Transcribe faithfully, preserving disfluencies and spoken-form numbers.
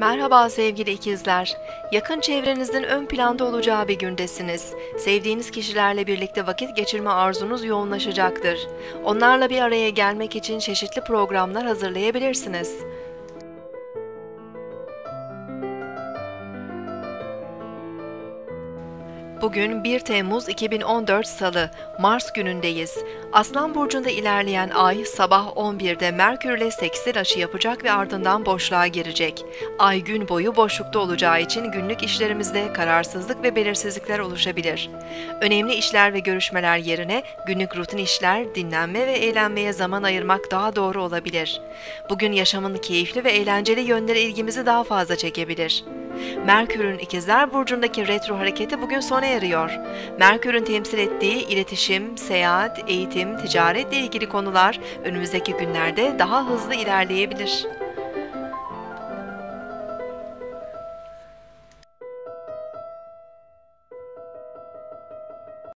Merhaba sevgili ikizler. Yakın çevrenizin ön planda olacağı bir gündesiniz. Sevdiğiniz kişilerle birlikte vakit geçirme arzunuz yoğunlaşacaktır. Onlarla bir araya gelmek için çeşitli programlar hazırlayabilirsiniz. Bugün bir Temmuz iki bin on dört Salı, Mars günündeyiz. Aslan Burcu'nda ilerleyen ay sabah on birde Merkür'le seksil açı yapacak ve ardından boşluğa girecek. Ay gün boyu boşlukta olacağı için günlük işlerimizde kararsızlık ve belirsizlikler oluşabilir. Önemli işler ve görüşmeler yerine günlük rutin işler, dinlenme ve eğlenmeye zaman ayırmak daha doğru olabilir. Bugün yaşamın keyifli ve eğlenceli yönleri ilgimizi daha fazla çekebilir. Merkür'ün İkizler Burcu'ndaki retro hareketi bugün sona eriyor. Merkür'ün temsil ettiği iletişim, seyahat, eğitim, ticaretle ilgili konular önümüzdeki günlerde daha hızlı ilerleyebilir.